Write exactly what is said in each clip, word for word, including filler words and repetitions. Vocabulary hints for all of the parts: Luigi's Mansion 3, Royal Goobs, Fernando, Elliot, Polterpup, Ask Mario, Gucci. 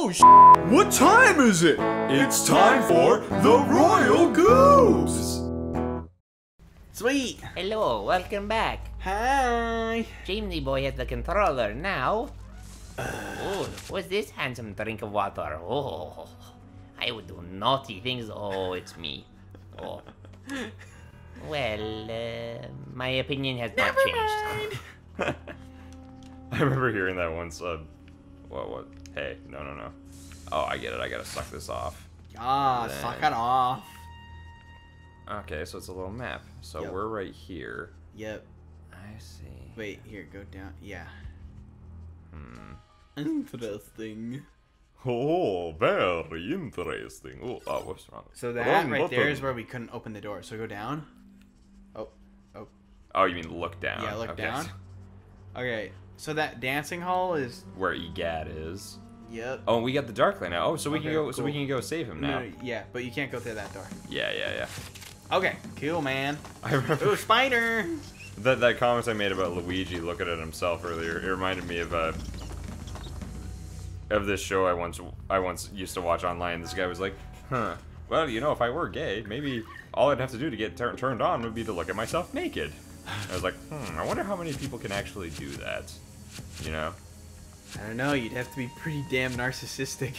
Oh, sh what time is it? It's time for the Royal Goose! Sweet! Hello, welcome back. Hi! Chimney Boy at the controller now. Oh, what's this handsome drink of water? Oh, I would do naughty things. Oh, it's me. Oh. Well, uh, my opinion has not changed. Never mind. I remember hearing that once. Uh, what? What? Hey, no, no, no. Oh, I get it. I gotta suck this off. Ah, then... suck it off. Okay, so it's a little map. So yep. We're right here. Yep. I see. Wait, here, go down. Yeah. Hmm. Interesting. Oh, very interesting. Oh, oh, what's wrong? So that wrong right button. There is where we couldn't open the door. So go down. Oh, oh. Oh, you mean look down? Yeah, look okay. down. Okay. So that dancing hall is where E Gad is. Yep. Oh, and we got the dark light now. Oh, so we okay, can go. Cool. So we can go save him now. No, yeah, but you can't go through that door. Yeah, yeah, yeah. Okay. Cool, man. I remember. Ooh, spider. That that comment I made about Luigi looking at himself earlier. It reminded me of a. Uh, Of this show I once I once used to watch online. This guy was like, huh, well, you know, if I were gay, maybe all I'd have to do to get tur turned on would be to look at myself naked. I was like, hmm, I wonder how many people can actually do that, you know? I don't know, you'd have to be pretty damn narcissistic.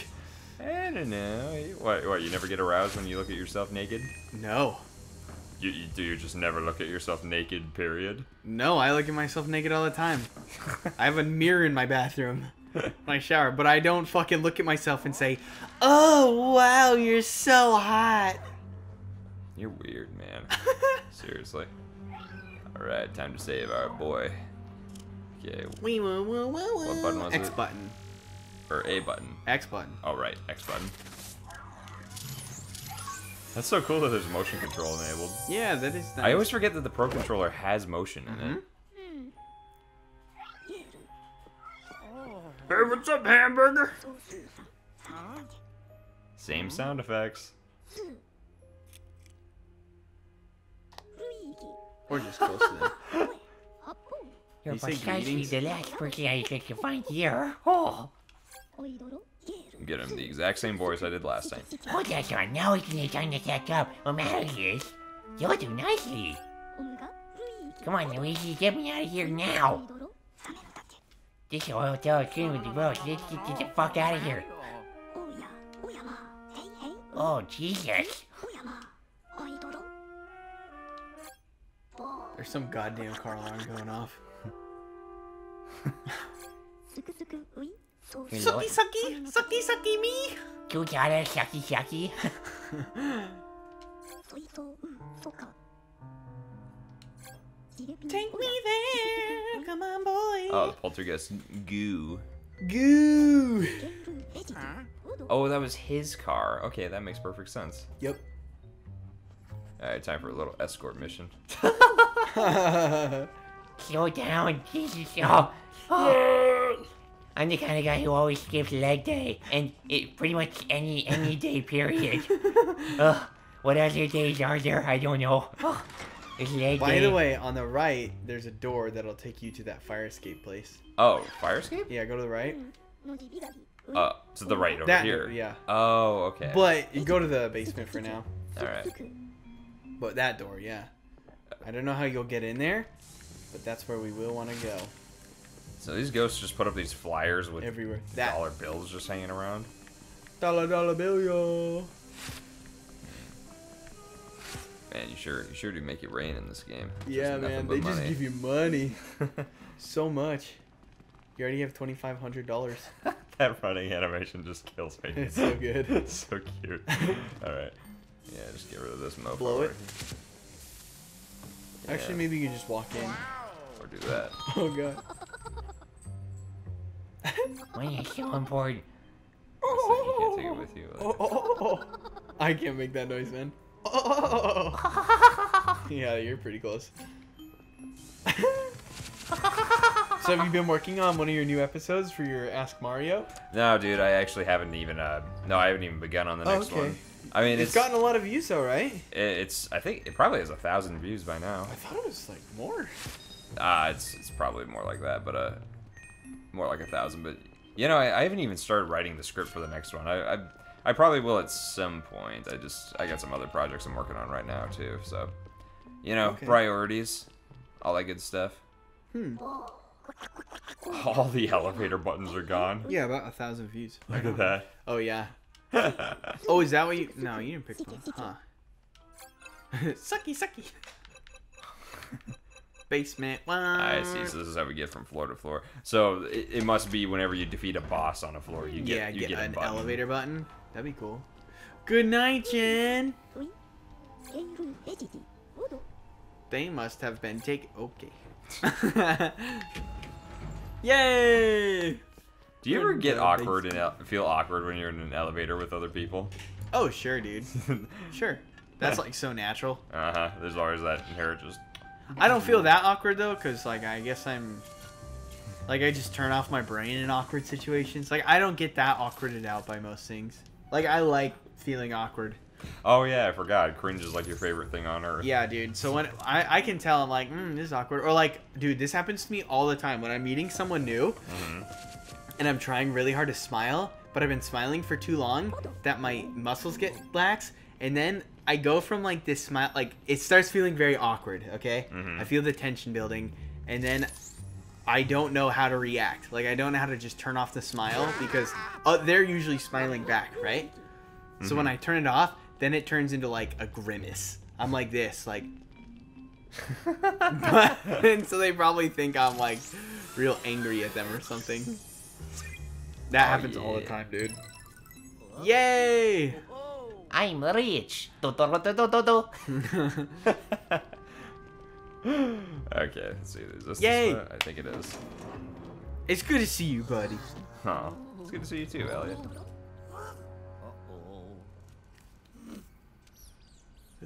I don't know. What, what you never get aroused when you look at yourself naked? No. You, you do you just never look at yourself naked, period? No, I look at myself naked all the time. I have a mirror in my bathroom. My shower, but I don't fucking look at myself and say, oh, wow, you're so hot. You're weird, man. Seriously. Alright, time to save our boy. Okay. Wee, woo, woo, woo, woo. What button was X it? X button. Or A button. X button. Oh, right, X button. That's so cool that there's motion control enabled. Yeah, that is nice. I always forget that the Pro Controller has motion in mm-hmm. it. Hey, what's up, hamburger? Same sound effects. Or just close to them. You're precisely the last person I think you find here. Oh. Get him the exact same voice I did last time. Hold that on, now we can turn this back up. No matter this, you'll do nicely. Come on, Luigi, get me out of here now. This is a hotel scene with the world. Let's get, get the fuck out of here. Oh, Jesus. There's some goddamn car alarm going off. Sucky, sucky, sucky, sucky me. Two dollars, sucky, sucky. Take me there, come on, boy. Oh, the poltergeist goo. Goo. Oh, that was his car. Okay, that makes perfect sense. Yep. All right, time for a little escort mission. Slow down, Jesus. Oh, oh. I'm the kind of guy who always skips leg day, and it pretty much any any day period. uh, what other days are there? I don't know. Oh. By the way, on the right, there's a door that'll take you to that fire escape place. Oh, fire escape? Yeah, go to the right. Uh, to the right over that, here. Yeah. Oh, okay. But you go to the basement for now. All right. But that door, yeah. I don't know how you'll get in there, but that's where we will want to go. So these ghosts just put up these flyers with everywhere. That. Dollar bills just hanging around. Dollar, dollar bill, yo. Man, you sure you sure do make it rain in this game. Yeah, man, they money. just give you money. So much. You already have twenty-five hundred dollars. That running animation just kills me. It's so good. It's so cute. All right. Yeah, just get rid of this mofo. Blow it. Yeah. Actually, maybe you can just walk in. Or do that. Oh, God. Money is so important. Oh, so you can't take it with you. Oh, oh, oh, oh. I can't make that noise, man. Oh. Yeah, you're pretty close. So have you been working on one of your new episodes for your Ask Mario? No, dude, I actually haven't even. Uh, no, I haven't even begun on the next oh, okay. one. I mean, it's, it's gotten a lot of views, though, right? It's. I think it probably has a thousand views by now. I thought it was like more. Ah, uh, it's it's probably more like that, but uh, more like a thousand. But You know, I, I haven't even started writing the script for the next one. I, I I probably will at some point. I just I got some other projects I'm working on right now too. So, you know, okay. Priorities, all that good stuff. Hmm. All the elevator buttons are gone. Yeah, about a thousand views. Look at that. Oh yeah. Oh, is that what you? No, you didn't pick one, huh? Sucky, sucky. Basement. I see. So this is how we get from floor to floor. So it, it must be whenever you defeat a boss on a floor, you get yeah, you get, get an button. Elevator button. That'd be cool. Good night, Jen. They must have been taken. Okay. Yay! Do you ever get awkward and feel awkward when you're in an elevator with other people? Oh sure, dude. Sure. That's like so natural. Uh huh. There's always that inherent just. I don't feel that awkward though, cause like I guess I'm, like I just turn off my brain in awkward situations. Like I don't get that awkwarded out by most things. Like I like feeling awkward. Oh yeah, I forgot. Cringe is like your favorite thing on earth. Yeah, dude. So when I I can tell, I'm like, mm, this is awkward. Or like, dude, this happens to me all the time when I'm meeting someone new, mm-hmm. and I'm trying really hard to smile, but I've been smiling for too long that my muscles get lax, and then. I go from like this smile, like it starts feeling very awkward, okay? Mm-hmm. I feel the tension building, and then I don't know how to react. Like I don't know how to just turn off the smile because uh, they're usually smiling back, right? Mm-hmm. So when I turn it off, then it turns into like a grimace. I'm like this, like, but, and so they probably think I'm like real angry at them or something. That oh, happens yeah. all the time, dude. Yay! I'm rich. Do, do, do, do, do, do. Okay, let's see. Is this Yay! This I think it is. It's good to see you, buddy. Oh, it's good to see you too, Elliot.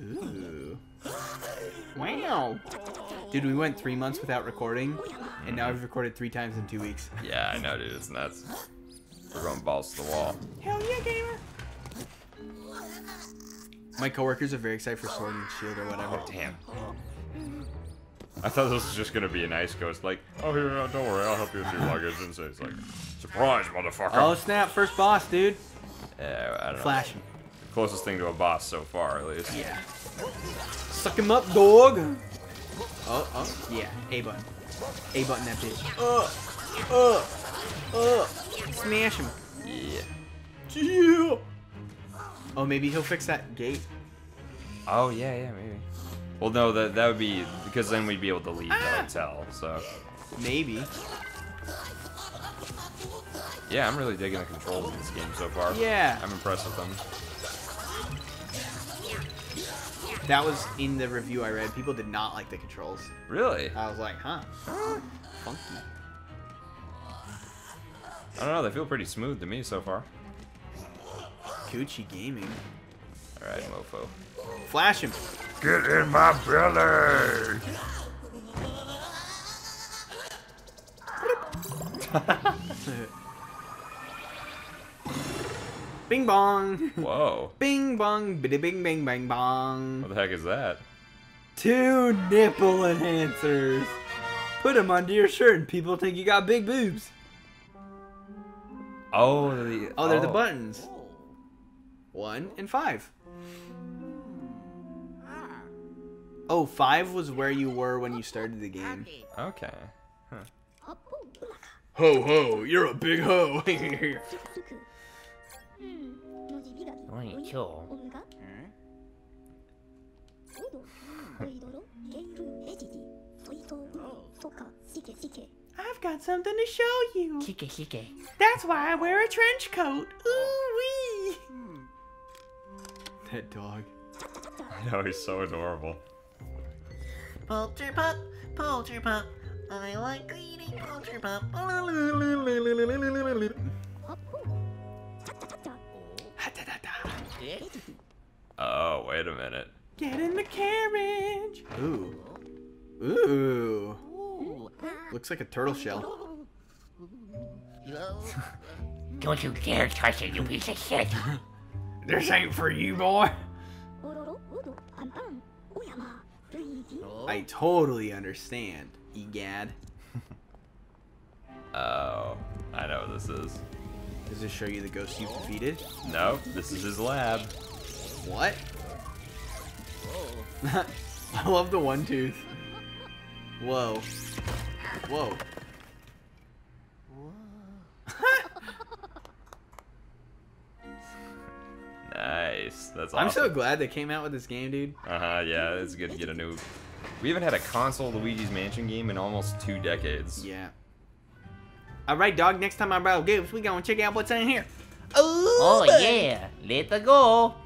Ooh. Wow. Dude, we went three months without recording, and now we've recorded three times in two weeks. Yeah, I know, dude. It's nuts. We're going balls to the wall. Hell yeah, gamer. My coworkers are very excited for Sword and Shield or whatever. Oh, damn. I thought this was just gonna be a nice ghost, like, oh, here, don't worry, I'll help you with your luggage. And so he's like, surprise, motherfucker. Oh, snap, first boss, dude. Yeah, I don't know. Flash him. Closest thing to a boss so far, at least. Yeah. Suck him up, dog. Oh, oh, yeah, A button. A button that bitch. Oh, oh, oh. Smash him. Yeah. Yeah. Oh, maybe he'll fix that gate. Oh, yeah, yeah, maybe. Well, no, that, that would be... Because then we'd be able to leave ah! the hotel, so... Maybe. Yeah, I'm really digging the controls in this game so far. Yeah. I'm impressed with them. That was in the review I read. People did not like the controls. Really? I was like, huh. huh? Funky. I don't know. They feel pretty smooth to me so far. Gucci Gaming. Alright, mofo. Flash him. Get in my belly! Bing bong! Whoa. Bing bong, biddy bing bing bang bong. What the heck is that? Two nipple enhancers. Put them under your shirt and people think you got big boobs. Oh, the, oh they're oh. the buttons. One and five. Oh, five was where you were when you started the game. Okay. Huh. Ho ho, you're a big ho. I've got something to show you. That's why I wear a trench coat. Ooh wee. That dog. I know, he's so adorable. Poultry pup, poultry pup. I like eating poultry pup. Oh, wait a minute. Get in the carriage. Ooh. Ooh. Ooh. Looks like a turtle shell. Don't you dare touch it, you piece of shit. This ain't for you, boy. I totally understand, E Gad. Oh. I know what this is. Does this show you the ghost you've defeated? No, this is his lab. What? Whoa. I love the one tooth. Whoa. Whoa. Nice. That's awesome. I'm so glad they came out with this game, dude. Uh-huh, yeah, it's good to get a new... We haven't had a console Luigi's Mansion game in almost two decades. Yeah. Alright, dog, next time I borrow games, we gonna check out what's in here. Ooh, oh, yeah. Let's go.